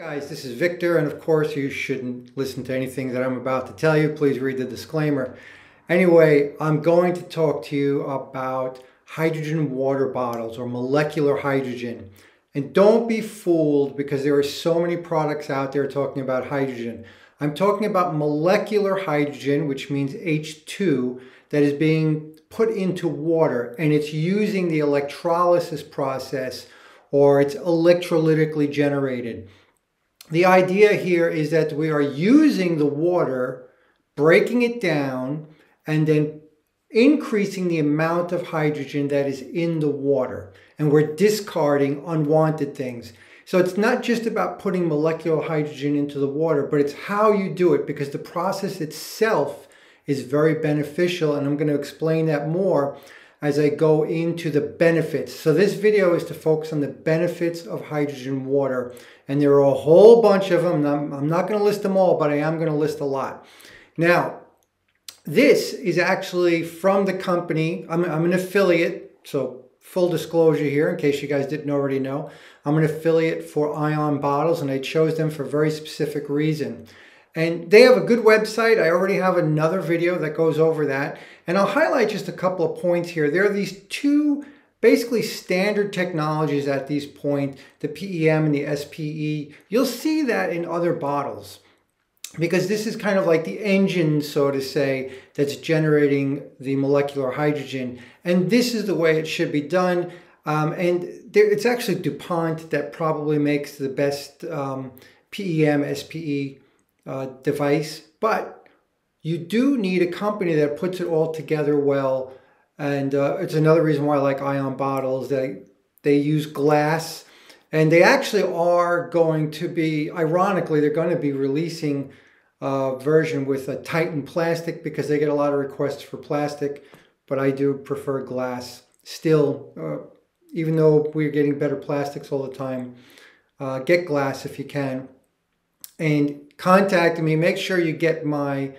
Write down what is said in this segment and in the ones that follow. Hey guys, this is Victor, and of course you shouldn't listen to anything that I'm about to tell you. Please read the disclaimer. Anyway, I'm going to talk to you about hydrogen water bottles or molecular hydrogen. And don't be fooled because there are so many products out there talking about hydrogen. I'm talking about molecular hydrogen, which means H2, that is being put into water, and it's using the electrolysis process, or it's electrolytically generated. The idea here is that we are using the water, breaking it down, and then increasing the amount of hydrogen that is in the water. And we're discarding unwanted things. So it's not just about putting molecular hydrogen into the water, but it's how you do it, because the process itself is very beneficial. And I'm going to explain that more as I go into the benefits. So this video is to focus on the benefits of hydrogen water. And there are a whole bunch of them. I'm not going to list them all, but I am going to list a lot. Now, this is actually from the company. I'm an affiliate, so full disclosure here in case you guys didn't already know. I'm an affiliate for Ion Bottles, and I chose them for a very specific reason. And they have a good website. I already have another video that goes over that. And I'll highlight just a couple of points here. There are these two basically standard technologies at this point, the PEM and the SPE. You'll see that in other bottles, because this is kind of like the engine, so to say, that's generating the molecular hydrogen. And this is the way it should be done. It's actually DuPont that probably makes the best PEM, SPE device, but you do need a company that puts it all together well. And it's another reason why I like Ion Bottles. They use glass, and they actually are going to be, ironically, they're going to be releasing a version with a Titan plastic, because they get a lot of requests for plastic, but I do prefer glass still, even though we're getting better plastics all the time. Get glass if you can. And contact me, make sure you get my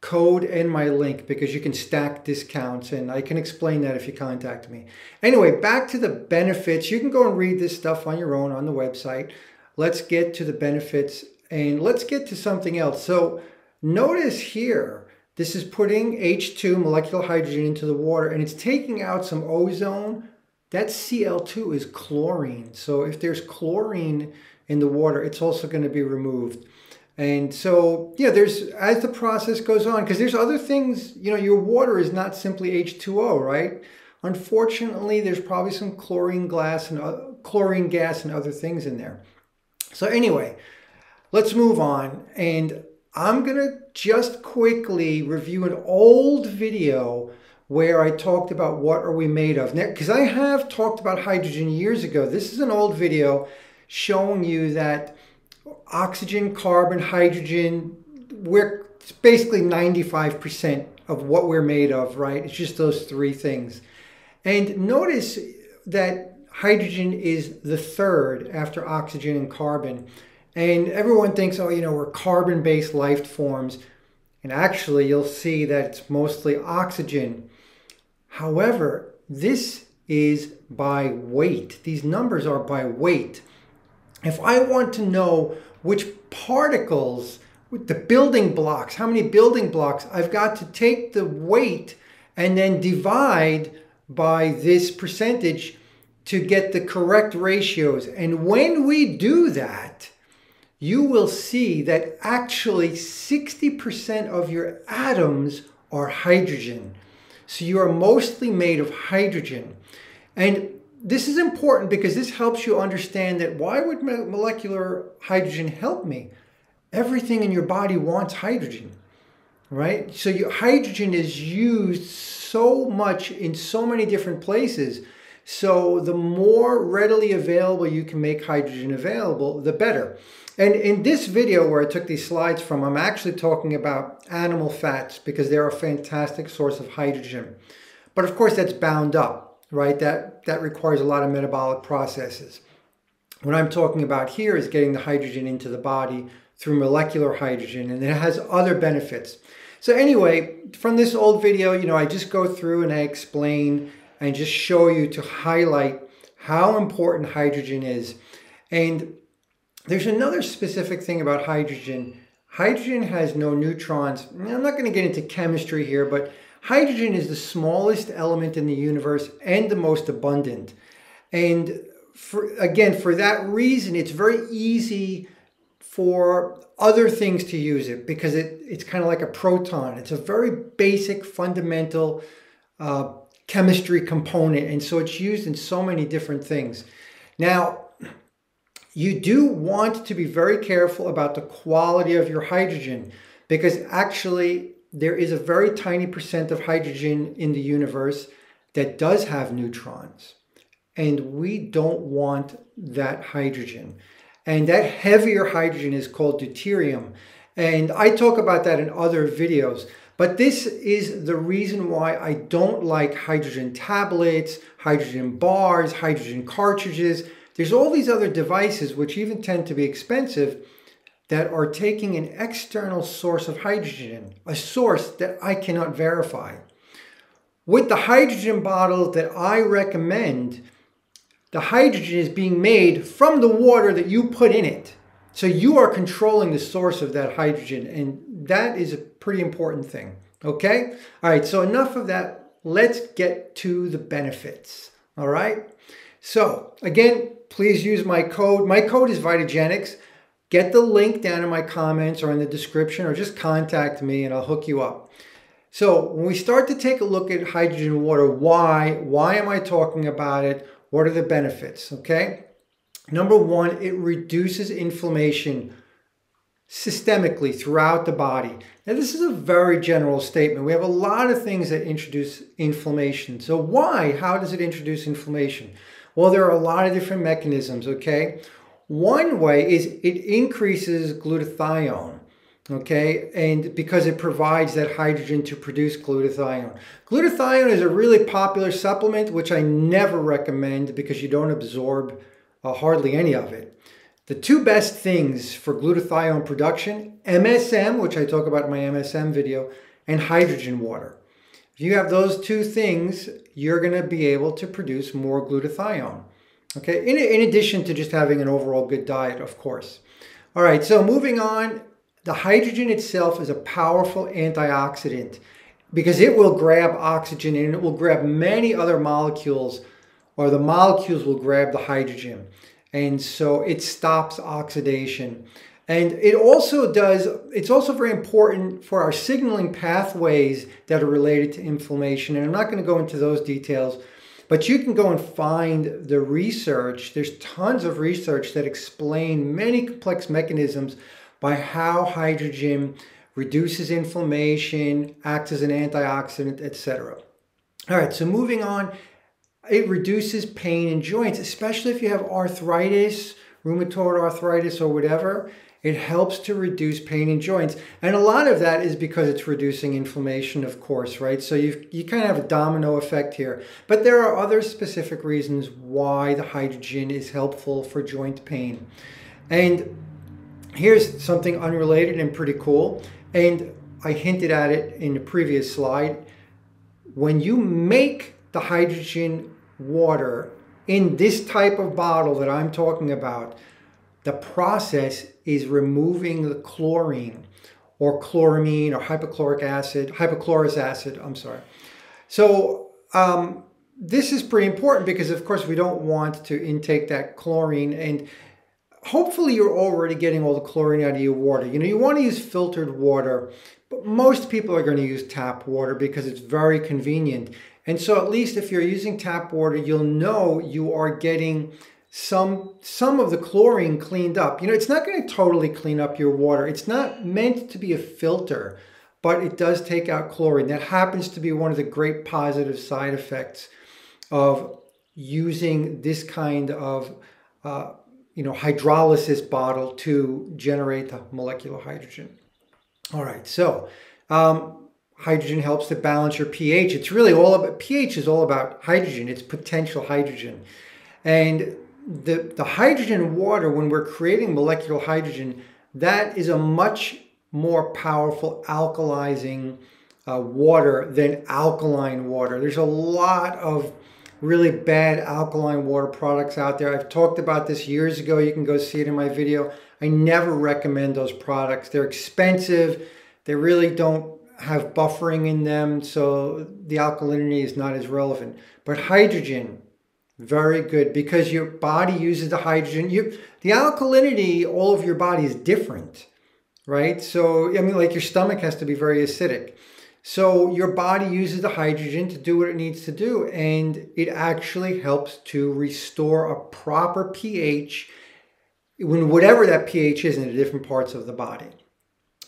code and my link, because you can stack discounts, and I can explain that if you contact me. Anyway, back to the benefits. You can go and read this stuff on your own on the website. Let's get to the benefits, and let's get to something else. So notice here, this is putting H2, molecular hydrogen, into the water, and it's taking out some ozone. That Cl2 is chlorine. So if there's chlorine in the water, it's also going to be removed. And so, yeah, there's, as the process goes on, because there's other things, you know, your water is not simply H2O, right? Unfortunately, there's probably some chlorine gas and other things in there. So anyway, let's move on. And I'm going to just quickly review an old video where I talked about what are we made of. Now, because I have talked about hydrogen years ago. This is an old video showing you that oxygen, carbon, hydrogen, we're basically 95% of what we're made of, right? It's just those three things. And notice that hydrogen is the third after oxygen and carbon. And everyone thinks, oh, you know, we're carbon-based life forms. And actually, you'll see that it's mostly oxygen. However, this is by weight. These numbers are by weight. If I want to know which particles, the building blocks, how many building blocks, I've got to take the weight and then divide by this percentage to get the correct ratios. And when we do that, you will see that actually 60% of your atoms are hydrogen. So you are mostly made of hydrogen. And this is important because this helps you understand that why would molecular hydrogen help me? Everything in your body wants hydrogen, right? So hydrogen is used so much in so many different places. So the more readily available you can make hydrogen available, the better. And in this video where I took these slides from, I'm actually talking about animal fats, because they're a fantastic source of hydrogen. But of course, that's bound up, right? That requires a lot of metabolic processes. What I'm talking about here is getting the hydrogen into the body through molecular hydrogen, and it has other benefits. So anyway, from this old video, you know, I just go through and I explain and just show you to highlight how important hydrogen is. And There's another specific thing about hydrogen. Hydrogen has no neutrons. Now, I'm not going to get into chemistry here, but hydrogen is the smallest element in the universe and the most abundant. And for that reason, it's very easy for other things to use it, because it's kind of like a proton. It's a very basic, fundamental chemistry component, and so it's used in so many different things. Now, you do want to be very careful about the quality of your hydrogen, because actually there is a very tiny percent of hydrogen in the universe that does have neutrons, and we don't want that hydrogen. And that heavier hydrogen is called deuterium, and I talk about that in other videos. But this is the reason why I don't like hydrogen tablets, hydrogen bars, hydrogen cartridges. There's all these other devices, which even tend to be expensive, that are taking an external source of hydrogen, a source that I cannot verify. With the hydrogen bottle that I recommend, the hydrogen is being made from the water that you put in it. So you are controlling the source of that hydrogen, and that is a pretty important thing, okay? All right, so enough of that. Let's get to the benefits, all right? So again, please use my code. My code is Vitagenics. Get the link down in my comments or in the description, or just contact me and I'll hook you up. So when we start to take a look at hydrogen water, why am I talking about it? What are the benefits, okay? Number one, it reduces inflammation systemically throughout the body. Now, this is a very general statement. We have a lot of things that introduce inflammation. So why? How does it introduce inflammation? Well, there are a lot of different mechanisms, okay? One way is it increases glutathione, okay? And because it provides that hydrogen to produce glutathione. Glutathione is a really popular supplement, which I never recommend because you don't absorb hardly any of it. The two best things for glutathione production, MSM, which I talk about in my MSM video, and hydrogen water. If you have those two things, you're going to be able to produce more glutathione. Okay, in addition to just having an overall good diet, of course. All right, so moving on, the hydrogen itself is a powerful antioxidant because it will grab oxygen and it will grab many other molecules, or the molecules will grab the hydrogen. And so it stops oxidation. And it also does, it's also very important for our signaling pathways that are related to inflammation. And I'm not going to go into those details, but you can go and find the research. There's tons of research that explain many complex mechanisms by how hydrogen reduces inflammation, acts as an antioxidant, etc. All right, so moving on, it reduces pain in joints, especially if you have arthritis, rheumatoid arthritis or whatever. It helps to reduce pain in joints. And a lot of that is because it's reducing inflammation, of course, right? So you kind of have a domino effect here. But there are other specific reasons why the hydrogen is helpful for joint pain. And here's something unrelated and pretty cool. And I hinted at it in the previous slide. When you make the hydrogen water in this type of bottle that I'm talking about, the process is removing the chlorine or chloramine or hypochlorous acid, I'm sorry. So this is pretty important because, of course, we don't want to intake that chlorine, and hopefully you're already getting all the chlorine out of your water. You know, you want to use filtered water, but most people are going to use tap water because it's very convenient. And so at least if you're using tap water, you'll know you are getting some of the chlorine cleaned up. You know, it's not going to totally clean up your water. It's not meant to be a filter, but it does take out chlorine. That happens to be one of the great positive side effects of using this kind of hydrolysis bottle to generate the molecular hydrogen. All right, so hydrogen helps to balance your pH. It's really all about, pH is all about hydrogen. It's potential hydrogen. And the hydrogen water, when we're creating molecular hydrogen, that is a much more powerful alkalizing water than alkaline water. There's a lot of really bad alkaline water products out there. I've talked about this years ago. You can go see it in my video. I never recommend those products. They're expensive. They really don't have buffering in them, so the alkalinity is not as relevant. But hydrogen, very good, because your body uses the hydrogen. The alkalinity, all of your body is different, right? So, I mean, like your stomach has to be very acidic. So your body uses the hydrogen to do what it needs to do, and it actually helps to restore a proper pH when whatever that pH is in the different parts of the body.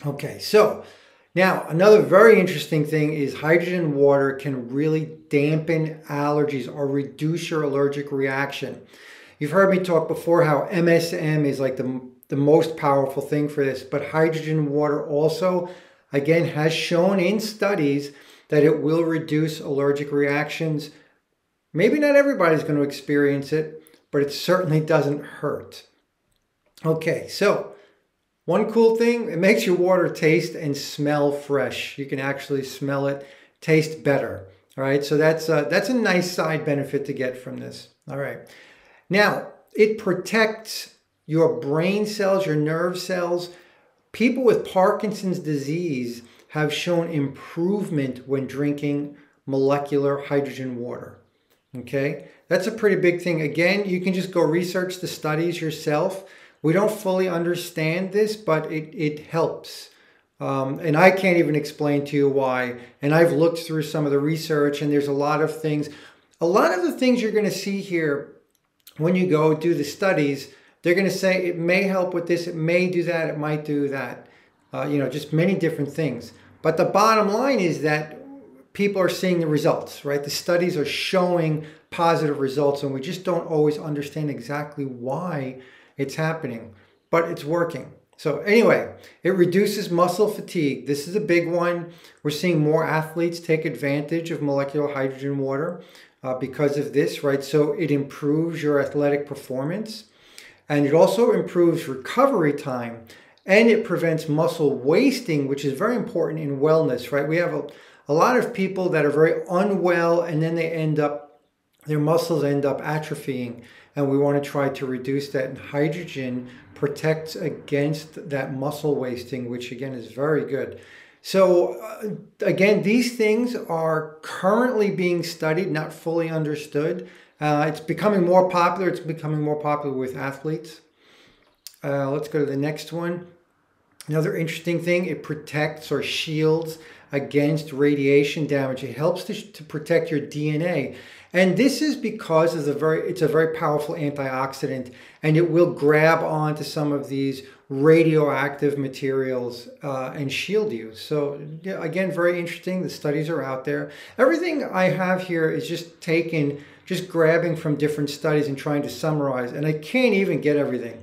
Okay, so now another very interesting thing is hydrogen water can really dampen allergies or reduce your allergic reaction. You've heard me talk before how MSM is like the most powerful thing for this, but hydrogen water also, again, has shown in studies that it will reduce allergic reactions. Maybe not everybody's going to experience it, but it certainly doesn't hurt. Okay, so one cool thing, it makes your water taste and smell fresh. You can actually smell it, taste better. All right, so that's a nice side benefit to get from this. All right, now it protects your brain cells, your nerve cells. People with Parkinson's disease have shown improvement when drinking molecular hydrogen water, okay? That's a pretty big thing. Again, you can just go research the studies yourself. We don't fully understand this, but it helps. And I can't even explain to you why. And I've looked through some of the research, and there's a lot of things. A lot of the things you're going to see here when you go do the studies, they're going to say it may help with this, it may do that, it might do that, you know, just many different things. But the bottom line is that people are seeing the results, right? The studies are showing positive results, and we just don't always understand exactly why it's happening, but it's working. So anyway, it reduces muscle fatigue. This is a big one. We're seeing more athletes take advantage of molecular hydrogen water because of this, right? So it improves your athletic performance. And it also improves recovery time, and it prevents muscle wasting, which is very important in wellness, right? We have a lot of people that are very unwell, and then they end up, their muscles end up atrophying, and we want to try to reduce that. And hydrogen protects against that muscle wasting, which again is very good. So again, these things are currently being studied, not fully understood. It's becoming more popular. It's becoming more popular with athletes. Let's go to the next one. Another interesting thing, it protects or shields against radiation damage. It helps to protect your DNA. And this is because of it's a very powerful antioxidant, and it will grab onto some of these radioactive materials and shield you. So yeah, again, very interesting. The studies are out there. Everything I have here is just taken, just grabbing from different studies and trying to summarize. And I can't even get everything.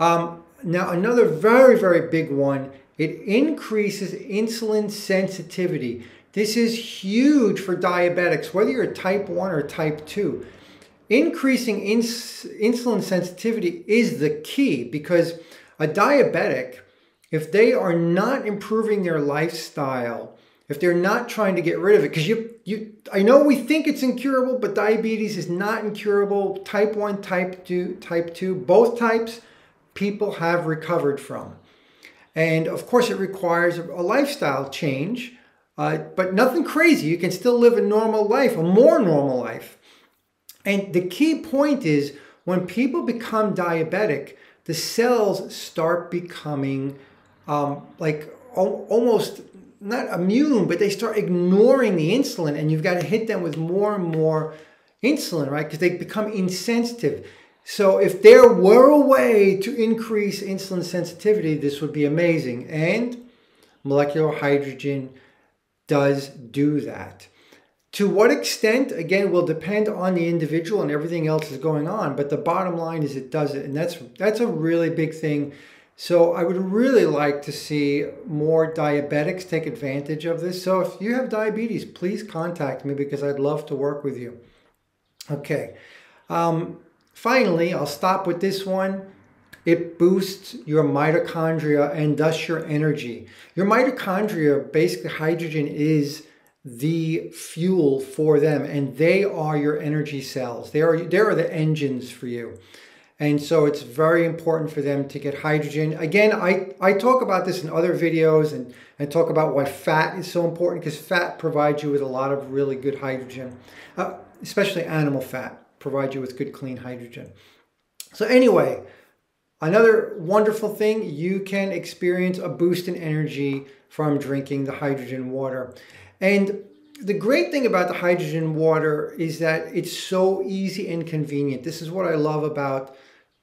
Now, another very, very big one, it increases insulin sensitivity. This is huge for diabetics, whether you're type 1 or type 2. Increasing insulin sensitivity is the key, because a diabetic, if they are not improving their lifestyle, if they're not trying to get rid of it, because I know we think it's incurable, but diabetes is not incurable. Type 1, type 2, both types, people have recovered from. And of course, it requires a lifestyle change, but nothing crazy. You can still live a normal life, a more normal life. And the key point is, when people become diabetic, the cells start becoming like almost not immune, but they start ignoring the insulin, and you've got to hit them with more and more insulin, right? Because they become insensitive. So if there were a way to increase insulin sensitivity, this would be amazing. And molecular hydrogen does do that. To what extent, again, will depend on the individual and everything else is going on, but the bottom line is it does it, and that's a really big thing. So I would really like to see more diabetics take advantage of this. So if you have diabetes, please contact me, because I'd love to work with you. Okay. Finally, I'll stop with this one. It boosts your mitochondria and thus your energy. Your mitochondria, basically hydrogen is the fuel for them, and they are your energy cells. They are the engines for you. And so it's very important for them to get hydrogen. Again, I talk about this in other videos, and I talk about why fat is so important, because fat provides you with a lot of really good hydrogen, especially animal fat provides you with good clean hydrogen. So anyway, another wonderful thing, you can experience a boost in energy from drinking the hydrogen water. And the great thing about the hydrogen water is that it's so easy and convenient. This is what I love about,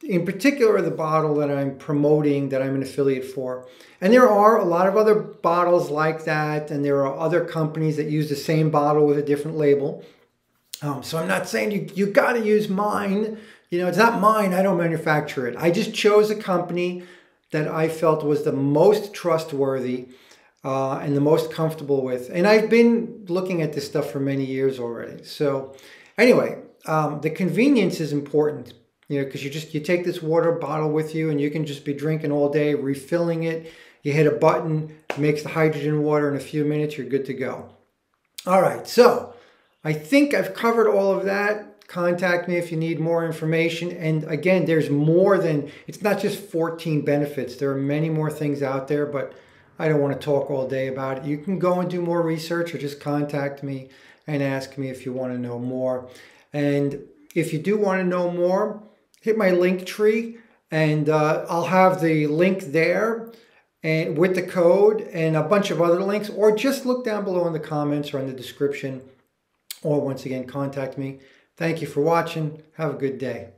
in particular, the bottle that I'm promoting, that I'm an affiliate for. And there are a lot of other bottles like that, and there are other companies that use the same bottle with a different label. So I'm not saying you got to use mine. You know, it's not mine. I don't manufacture it. I just chose a company that I felt was the most trustworthy and the most comfortable with. And I've been looking at this stuff for many years already. So anyway, the convenience is important, you know, because you take this water bottle with you and you can just be drinking all day, refilling it. You hit a button, it makes the hydrogen water in a few minutes, you're good to go. All right, so I think I've covered all of that. Contact me if you need more information. And again, there's more than, it's not just 14 benefits. There are many more things out there, but I don't want to talk all day about it. You can go and do more research, or just contact me and ask me if you want to know more. And if you do want to know more, hit my link tree, and I'll have the link there and with the code and a bunch of other links, or just look down below in the comments or in the description, or once again, contact me. Thank you for watching. Have a good day.